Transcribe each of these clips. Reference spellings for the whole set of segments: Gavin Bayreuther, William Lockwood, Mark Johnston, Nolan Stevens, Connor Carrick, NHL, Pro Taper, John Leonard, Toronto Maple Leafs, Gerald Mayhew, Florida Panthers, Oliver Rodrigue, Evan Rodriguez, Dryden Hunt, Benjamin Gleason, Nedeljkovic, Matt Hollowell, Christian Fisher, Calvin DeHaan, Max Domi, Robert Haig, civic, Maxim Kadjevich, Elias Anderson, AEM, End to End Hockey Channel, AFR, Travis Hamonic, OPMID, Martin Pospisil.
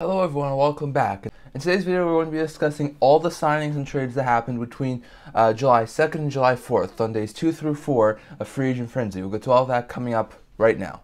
Hello everyone, welcome back. In today's video we're going to be discussing all the signings and trades that happened between July 2nd and July 4th on days 2 through 4 of Free Agent Frenzy. We'll get to all that coming up right now.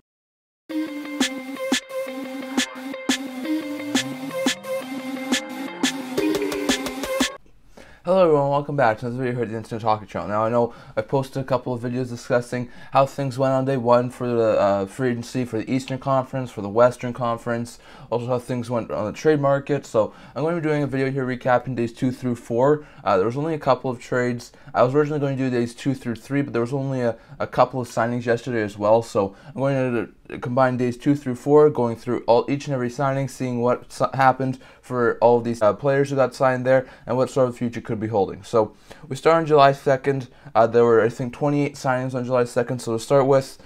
Hello everyone, welcome back to another video here at the End to End Hockey Channel. Now I know I posted a couple of videos discussing how things went on day one for the free agency, for the Eastern Conference, for the Western Conference, also how things went on the trade market. So I'm going to be doing a video here recapping days 2 through 4. There was only a couple of trades. I was originally going to do days 2 through 3, but there was only a couple of signings yesterday as well. So I'm going to combine days 2 through 4, going through each and every signing, seeing what happened for all of these players who got signed there and what sort of future could be holding. So we start on July 2nd. There were, I think, 28 signings on July 2nd. So to start with,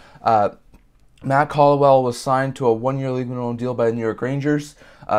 Matt Hollowell was signed to a one-year league minimum deal by the New York Rangers.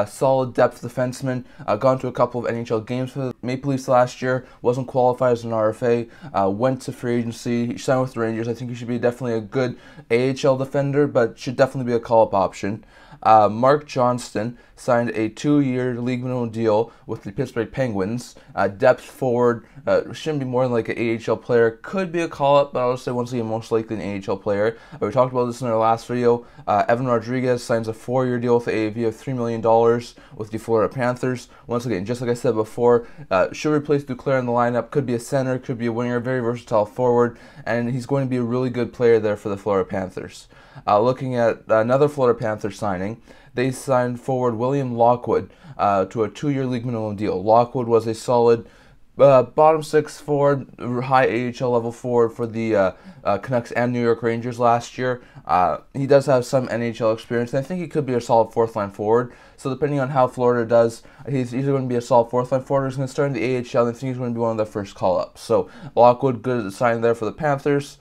Solid depth defenseman, gone to a couple of NHL games for the Maple Leafs last year, wasn't qualified as an RFA, went to free agency, he signed with the Rangers. I think he should be definitely a good AHL defender, but should definitely be a call-up option. Mark Johnston signed a two-year league minimum deal with the Pittsburgh Penguins. Depth forward, shouldn't be more than like an AHL player. Could be a call-up, but I would say once again most likely an AHL player. We talked about this in our last video. Evan Rodriguez signs a four-year deal with the AAV of $3 million with the Florida Panthers. Once again, just like I said before, should replace Duclair in the lineup. Could be a center, could be a winger, very versatile forward, and he's going to be a really good player there for the Florida Panthers. Looking at another Florida Panther signing, they signed forward William Lockwood to a two-year league minimum deal. Lockwood was a solid bottom six forward, high AHL level forward for the Canucks and New York Rangers last year. He does have some NHL experience, and I think he could be a solid fourth-line forward. So depending on how Florida does, he's either going to be a solid fourth-line forward or he's going to start in the AHL, and I think he's going to be one of their first call-ups. So Lockwood, good sign there for the Panthers.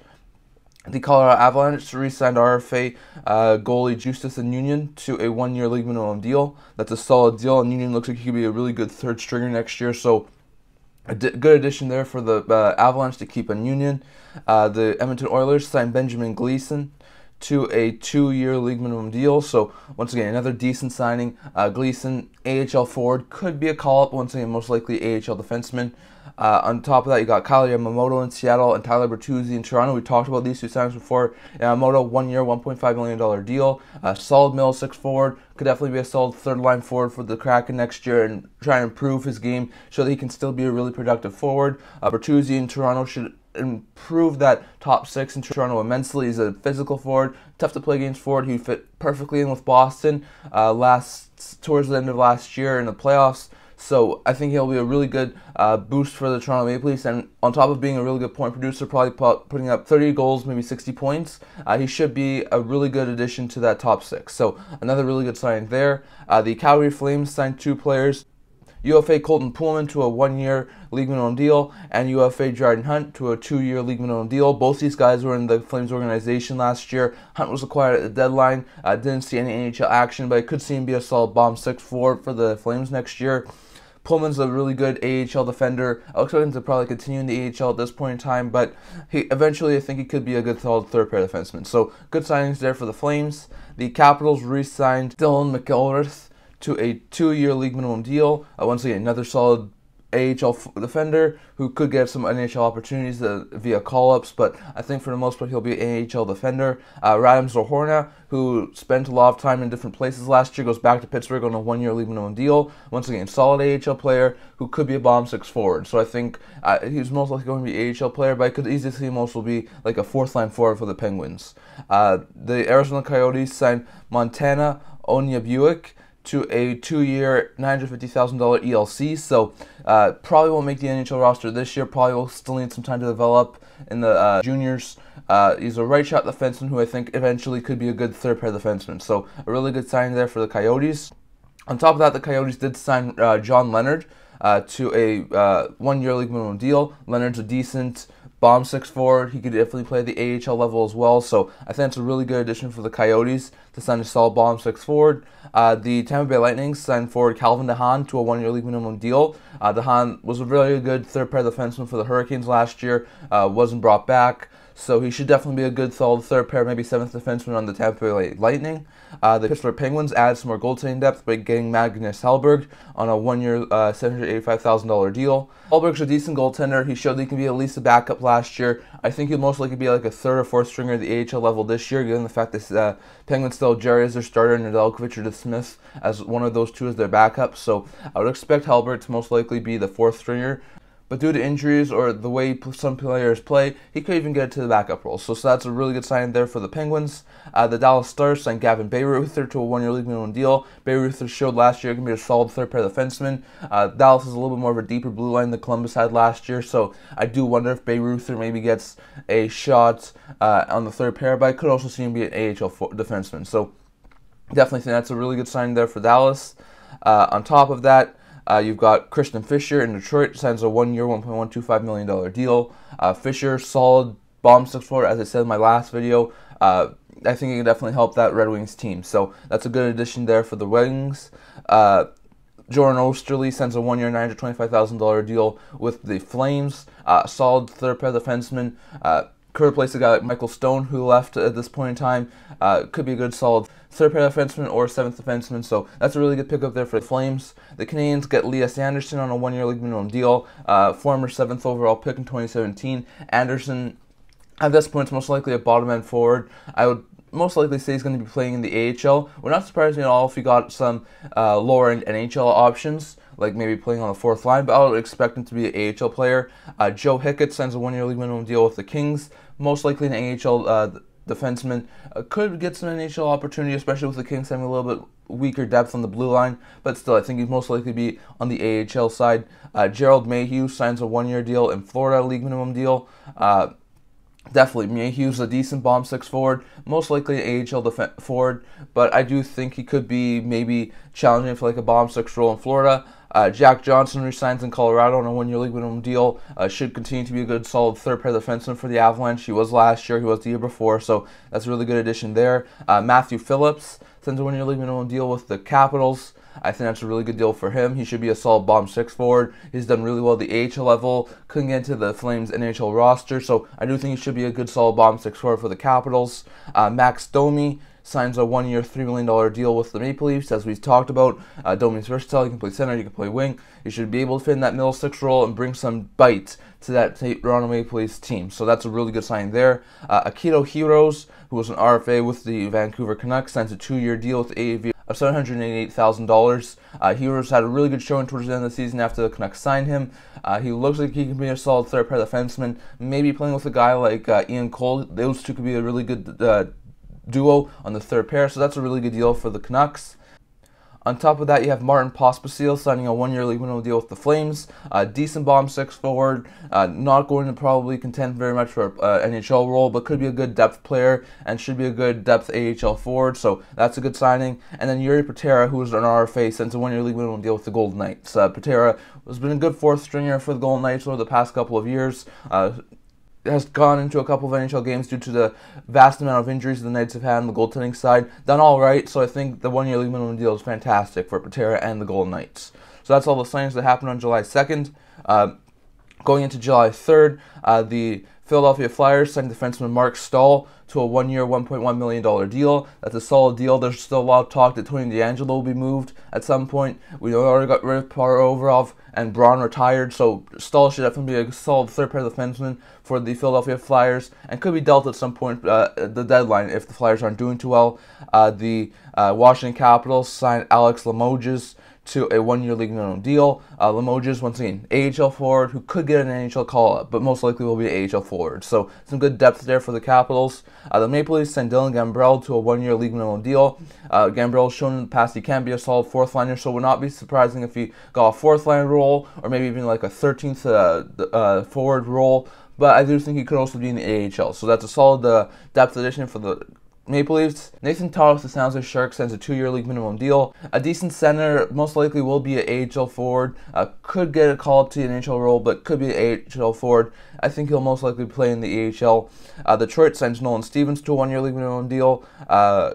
The Colorado Avalanche re-signed RFA goalie Justice Uniacke to a one-year league minimum deal. That's a solid deal, and Union looks like he could be a really good third stringer next year, so a good addition there for the Avalanche to keep on Union. The Edmonton Oilers signed Benjamin Gleason to a two-year league minimum deal, so once again, another decent signing. Gleason, AHL forward, could be a call-up, once again, most likely AHL defenseman. On top of that, you got Kailer Yamamoto in Seattle and Tyler Bertuzzi in Toronto. We talked about these two signings before. Yamamoto, one-year, $1.5 million deal. Solid middle six forward. Could definitely be a solid third-line forward for the Kraken next year and try and improve his game so that he can still be a really productive forward. Bertuzzi in Toronto should improve that top six in Toronto immensely. He's a physical forward, tough to play against forward. He fit perfectly in with Boston towards the end of last year in the playoffs. So I think he'll be a really good boost for the Toronto Maple Leafs, and on top of being a really good point producer, probably putting up 30 goals, maybe 60 points, he should be a really good addition to that top six. So another really good signing there. The Calgary Flames signed two players, UFA Colton Pullman to a one-year league minimum deal, and UFA Dryden Hunt to a two-year league minimum deal. Both these guys were in the Flames organization last year. Hunt was acquired at the deadline. Didn't see any NHL action, but I could see him be a solid bottom six forward for the Flames next year. Pullman's a really good AHL defender. I expect him to probably continue in the AHL at this point in time, but he eventually I think he could be a good solid third pair defenseman. So good signings there for the Flames. The Capitals re-signed Dylan McIlrath to a two-year league minimum deal. Once again, another solid AHL defender who could get some NHL opportunities via call-ups, but I think for the most part he'll be an AHL defender. Radim Zohorna, who spent a lot of time in different places last year, goes back to Pittsburgh on a one-year league minimum deal. Once again, solid AHL player who could be a bottom six forward. So I think he's most likely going to be an AHL player, but I could easily see him also be like a fourth-line forward for the Penguins. The Arizona Coyotes signed Montana Onye Buick to a two-year, $950,000 ELC, so probably won't make the NHL roster this year, probably will still need some time to develop in the juniors. He's a right-shot defenseman who I think eventually could be a good third-pair defenseman, so a really good signing there for the Coyotes. On top of that, the Coyotes did sign John Leonard to a one-year league minimum deal. Leonard's a decent bottom six forward. He could definitely play the AHL level as well, so I think it's a really good addition for the Coyotes to sign a solid bottom six forward. The Tampa Bay Lightning signed forward Calvin DeHaan to a one-year league minimum deal. DeHaan was a really good third-pair defenseman for the Hurricanes last year, wasn't brought back, so he should definitely be a good solid third-pair, maybe seventh defenseman on the Tampa Bay Lightning. The Pittsburgh Penguins add some more goaltending depth by getting Magnus Hellberg on a one-year $785,000 deal. Hellberg's a decent goaltender. He showed that he can be at least a backup last year. I think he'll most likely be like a third or fourth stringer at the AHL level this year, given the fact that Penguins still have Jerry as their starter and Nedeljkovic or Smith as one of those two as their backup. So I would expect Hellberg to most likely be the fourth stringer. But due to injuries or the way some players play, he could even get to the backup role. So that's a really good sign there for the Penguins. The Dallas Stars signed Gavin Bayreuther to a one-year league minimum deal. Bayreuther showed last year he can be a solid third pair defenseman. Dallas is a little bit more of a deeper blue line than Columbus had last year, so I do wonder if Bayreuther maybe gets a shot on the third pair, but I could also see him be an AHL defenseman. So definitely think that's a really good sign there for Dallas. On top of that, you've got Christian Fisher in Detroit, signs a one-year, $1.125 million deal. Fisher, solid bomb six forward, as I said in my last video. I think he can definitely help that Red Wings team. So that's a good addition there for the Wings. Jordan Oesterle signs a one-year, $925,000 deal with the Flames. Solid third-pair defenseman. Could replace a guy like Michael Stone, who left at this point in time. Could be a good solid third-pair defenseman or seventh defenseman, so that's a really good pickup there for the Flames. The Canadians get Elias Anderson on a one-year league minimum deal, former 7th overall pick in 2017. Anderson, at this point, is most likely a bottom-end forward. I would most likely say he's going to be playing in the AHL. We're not surprised at all if he got some lower-end NHL options, like maybe playing on the fourth line, but I would expect him to be an AHL player. Joe Hickett signs a one-year league minimum deal with the Kings, most likely an AHL defenseman. Could get some NHL opportunity, especially with the Kings having a little bit weaker depth on the blue line, but still, I think he'd most likely be on the AHL side. Gerald Mayhew signs a one-year deal in Florida, league minimum deal. Definitely, Mayhew's a decent bomb six forward, most likely an AHL forward, but I do think he could be maybe challenging for like a bomb six role in Florida. Jack Johnson resigns in Colorado on a one-year league minimum deal. Should continue to be a good, solid third-pair defenseman for the Avalanche. He was last year. He was the year before, so that's a really good addition there. Matthew Phillips sends a one-year league minimum deal with the Capitals. I think that's a really good deal for him. He should be a solid bomb six forward. He's done really well at the AHL level. Couldn't get into the Flames NHL roster, so I do think he should be a good, solid bomb six forward for the Capitals. Max Domi signs a one-year, $3 million deal with the Maple Leafs, as we've talked about. Domi's versatile. You can play center, you can play wing. You should be able to fit in that middle six role and bring some bite to that Toronto Maple Leafs team. So that's a really good sign there. Akito Hiros, who was an RFA with the Vancouver Canucks, signs a two-year deal with AAV of $788,000. Hiros had a really good showing towards the end of the season after the Canucks signed him. He looks like he can be a solid third-pair defenseman. Maybe playing with a guy like Ian Cole. Those two could be a really good duo on the third pair, so that's a really good deal for the Canucks. On top of that, you have Martin Pospisil signing a one-year league minimum deal with the Flames. Decent bomb six forward, not going to probably contend very much for an NHL role, but could be a good depth player and should be a good depth AHL forward, so that's a good signing. And then Yuri Patera, who is an RFA, sends a one-year league minimum deal with the Golden Knights. Patera has been a good fourth stringer for the Golden Knights over the past couple of years. Has gone into a couple of NHL games due to the vast amount of injuries the Knights have had on the goaltending side. Done all right, so I think the one-year league minimum deal is fantastic for Patera and the Golden Knights. So that's all the signings that happened on July 2nd. Going into July 3rd, the Philadelphia Flyers signed defenseman Mark Stahl to a one-year, $1.1 million deal. That's a solid deal. There's still a lot of talk that Tony DeAngelo will be moved at some point. We already got rid of Par Overov and Braun retired, so Stahl should definitely be a solid third-pair defenseman for the Philadelphia Flyers and could be dealt at some point at the deadline if the Flyers aren't doing too well. The Washington Capitals signed Alex Limoges to a one-year league minimum deal. Limoges, once again, AHL forward who could get an NHL call-up, but most likely will be an AHL forward. So some good depth there for the Capitals. The Maple Leafs sent Dylan Gambrell to a one-year league minimum deal. Gambrell's shown in the past he can be a solid fourth-liner, so it would not be surprising if he got a fourth-line role or maybe even like a 13th forward role. But I do think he could also be in the AHL. So that's a solid depth addition for the Maple Leafs. Nathan Todd with the San Jose Sharks sends a two-year league minimum deal. A decent center, most likely will be an AHL forward. Could get a call-up to an NHL role, but could be an AHL forward. I think he'll most likely play in the AHL. Detroit sends Nolan Stevens to a one-year league minimum deal.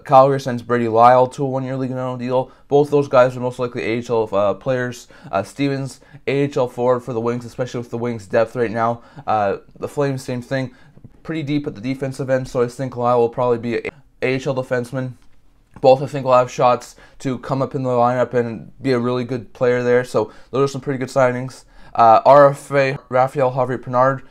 Calgary sends Brady Lyle to a one-year league minimum deal. Both those guys are most likely AHL players. Stevens, AHL forward for the Wings, especially with the Wings' depth right now. The Flames, same thing. Pretty deep at the defensive end, so I think Lyle will probably be an AHL defenseman. Both, I think, will have shots to come up in the lineup and be a really good player there. So those are some pretty good signings. RFA, Raphael Harvey-Pinard,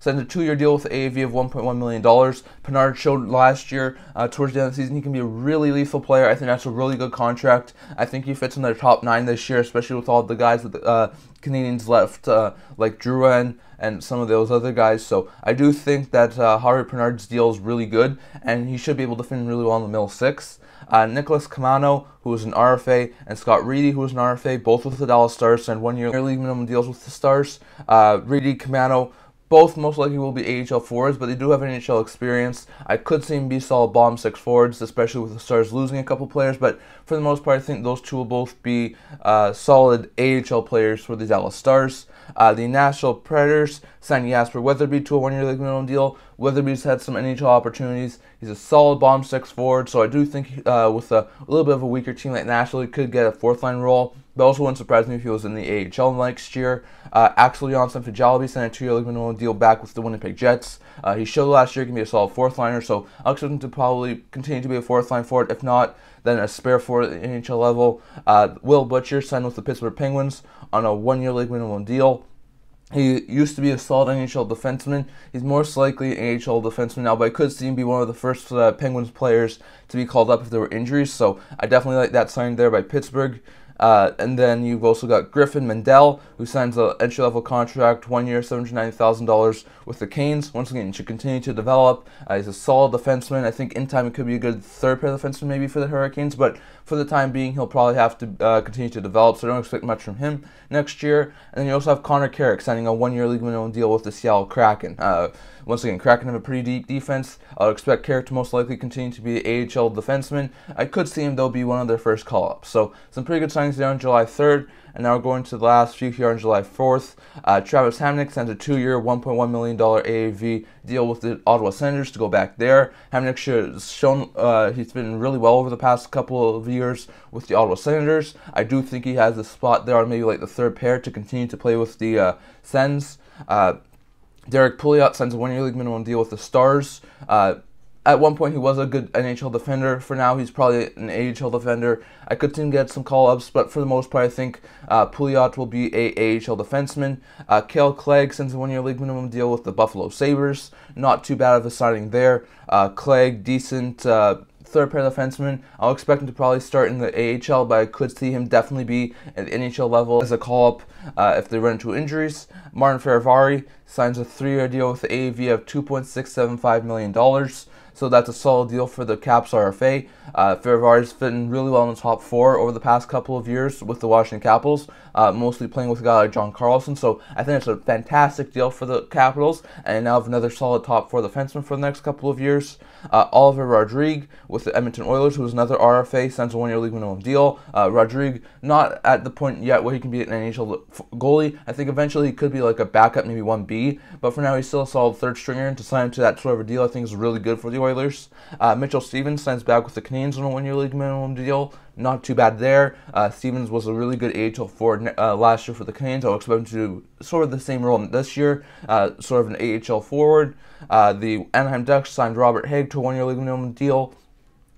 signed a 2-year deal with AAV of $1.1 million. Pinard showed last year, towards the end of the season, he can be a really lethal player. I think that's a really good contract. I think he fits in their top 9 this year, especially with all the guys that the Canadians left, like Drouin and some of those other guys. So I do think that Harvey Pinard's deal is really good, and he should be able to fit in really well in the middle six. Nicholas Camano, who is an RFA, and Scott Reedy, who is an RFA, both with the Dallas Stars, and 1-year league minimum deals with the Stars. Reedy, Camano, both most likely will be AHL forwards, but they do have NHL experience. I could see them be solid bottom six forwards, especially with the Stars losing a couple players, but for the most part, I think those two will both be solid AHL players for the Dallas Stars. The Nashville Predators signed Jasper Weatherby to a 1-year league minimum deal. Weatherby's had some NHL opportunities. He's a solid bottom six forward, so I do think with a little bit of a weaker team like Nashville, he could get a fourth-line role. But also wouldn't surprise me if he was in the AHL next year. Axel Jonsson Fjällby signed a 2-year league minimum deal back with the Winnipeg Jets. He showed last year he can be a solid fourth-liner, so I'll expect him to probably continue to be a fourth-line forward. If not, then a spare forward at the NHL level. Will Butcher signed with the Pittsburgh Penguins on a 1-year league minimum deal. He used to be a solid NHL defenseman. He's most likely an AHL defenseman now, but I could see him be one of the first Penguins players to be called up if there were injuries, so I definitely like that sign there by Pittsburgh. And then you've also got Griffin Mendel, who signs an entry-level contract, 1 year, $790,000 with the Canes. Once again, he should continue to develop. He's a solid defenseman. I think in time he could be a good third pair defenseman maybe for the Hurricanes, but for the time being, he'll probably have to continue to develop, so I don't expect much from him next year. And then you also have Connor Carrick signing a 1-year league minimum deal with the Seattle Kraken. Once again, Kraken have a pretty deep defense. I would expect Carrick to most likely continue to be an AHL defenseman. I could see him, though, be one of their first call-ups. So some pretty good signings there on July 3rd, and now we're going to the last few here on July 4th. Travis Hamonic signs a 2-year, $1.1 million AAV deal with the Ottawa Senators to go back there. Hamonic has shown he's been really well over the past couple of years with the Ottawa Senators. I do think he has a spot there on maybe like the third pair to continue to play with the Sens. Derek Pouliot signs a 1-year league minimum deal with the Stars. At one point, he was a good NHL defender. For now, he's probably an AHL defender. I could see him get some call-ups, but for the most part, I think Pouliot will be a AHL defenseman. Cale Clegg sends a 1-year league minimum deal with the Buffalo Sabres. Not too bad of a signing there. Clegg, decent third-pair defenseman. I'll expect him to probably start in the AHL, but I could see him definitely be at the NHL level as a call-up if they run into injuries. Martin Ferravari signs a 3-year deal with the AAV of $2.675 million. So that's a solid deal for the Caps RFA. Ferravari's fitting really well in the top four over the past couple of years with the Washington Capitals, mostly playing with a guy like John Carlson. So I think it's a fantastic deal for the Capitals, and now have another solid top four defenseman for the next couple of years. Oliver Rodrigue with the Edmonton Oilers, who is another RFA, signs a 1-year league minimum deal. Rodrigue, not at the point yet where he can be an NHL goalie. I think eventually he could be like a backup, maybe 1B, but for now he's still a solid third stringer, and to sign him to that sort of a deal I think is really good for the Oilers. Mitchell Stevens signs back with the Canadiens on a 1-year league minimum deal. Not too bad there. Stevens was a really good AHL forward last year for the Canadiens. I'll expect him to do sort of the same role this year, sort of an AHL forward. The Anaheim Ducks signed Robert Haig to a 1-year league minimum deal.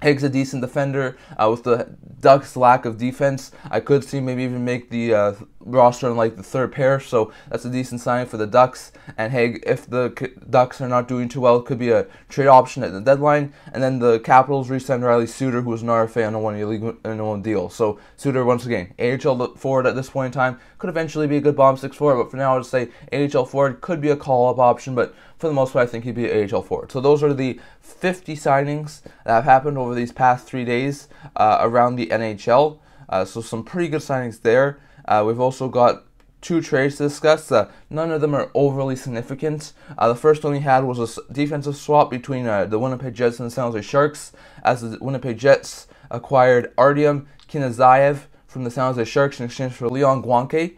Haig's a decent defender. With the Ducks' lack of defense, I could see maybe even make the roster in like the third pair, so that's a decent sign for the Ducks. And Haig, if the Ducks are not doing too well, could be a trade option at the deadline. And then the Capitals re-signed Riley Suter, who was an RFA on a 1-year league minimum deal. So Suter, once again, AHL forward at this point in time, could eventually be a good bottom six forward, but for now I would say AHL forward could be a call-up option, but for the most part, I think he'd be an AHL forward. So those are the 50 signings that have happened over these past 3 days around the NHL. So some pretty good signings there. We've also got 2 trades to discuss. None of them are overly significant. The first one we had was a defensive swap between the Winnipeg Jets and the San Jose Sharks, as the Winnipeg Jets acquired Artyom Kinozaev from the San Jose Sharks in exchange for Leon Gwanke.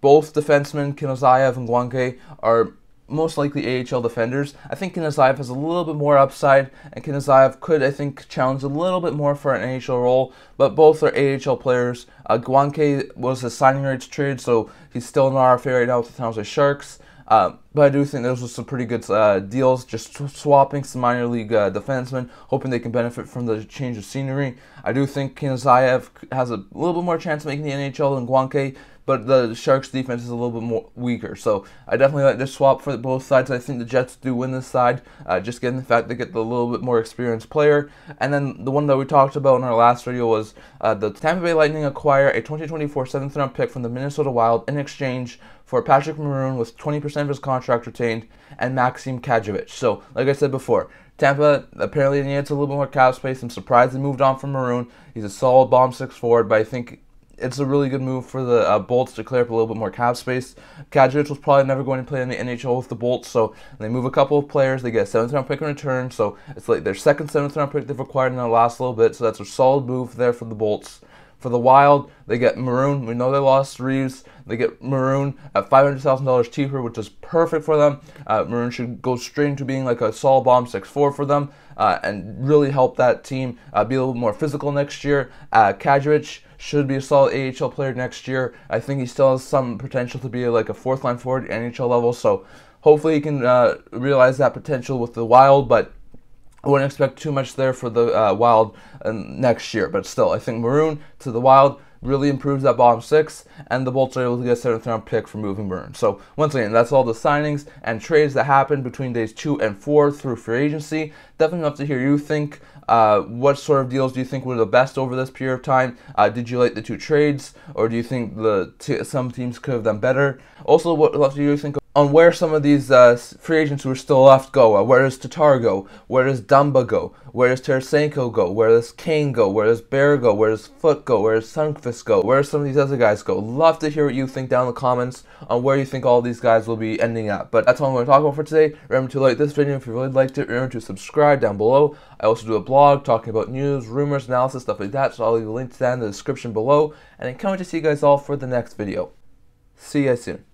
Both defensemen, Kinozaev and Gwanke, are most likely AHL defenders. I think Kinozaev has a little bit more upside, and Kinozaev could, I think, challenge a little bit more for an AHL role, but both are AHL players. Gwanke was a signing rights trade, so he's still in RFA right now with the San Jose Sharks. But I do think those were some pretty good deals, just swapping some minor league defensemen, hoping they can benefit from the change of scenery. I do think Kanazayev has a little bit more chance of making the NHL than Guanque, but the Sharks' defense is a little bit more weaker. So I definitely like this swap for both sides. I think the Jets do win this side, just given the fact they get the little bit more experienced player. And then the one that we talked about in our last video was the Tampa Bay Lightning acquire a 2024 7th-round pick from the Minnesota Wild in exchange for Patrick Maroon with 20% of his contract retained and Maxim Kadjevich. So, like I said before, Tampa apparently needs a little bit more cap space. I'm surprised they moved on from Maroon. He's a solid bomb six forward, but I think it's a really good move for the Bolts to clear up a little bit more cap space. Kadjevich was probably never going to play in the NHL with the Bolts, so they move a couple of players. They get a 7th-round pick in return, so it's like their second 7th-round pick they've acquired in the last little bit, so that's a solid move there for the Bolts. For the Wild, they get Maroon. We know they lost Reeves. They get Maroon at $500,000 cheaper, which is perfect for them. Maroon should go straight into being like a solid bomb 6'4" for them and really help that team be a little more physical next year. Kadjevich should be a solid AHL player next year. I think he still has some potential to be like a fourth-line forward at NHL level, so hopefully he can realize that potential with the Wild, but I wouldn't expect too much there for the Wild next year. But still, I think Maroon to the Wild really improves that bottom six, and the Bolts are able to get a 7th-round pick for moving Maroon. So, once again, that's all the signings and trades that happened between days 2 and 4 through free agency. Definitely love to hear you think. What sort of deals do you think were the best over this period of time? Did you like the two trades, or do you think some teams could have done better? Also, what love to hear you think on where some of these free agents who are still left go. Where does Tatar go? Where does Dumba go? Where does Tarasenko go? Where does Kane go? Where does Bear go? Where does Foote go? Where does Sundqvist go? Where do some of these other guys go? Love to hear what you think down in the comments on where you think all these guys will be ending up. But that's all I'm going to talk about for today. Remember to like this video if you really liked it. Remember to subscribe down below. I also do a blog talking about news, rumors, analysis, stuff like that. So I'll leave a link to that in the description below. And I can't wait to see you guys all for the next video. See you guys soon.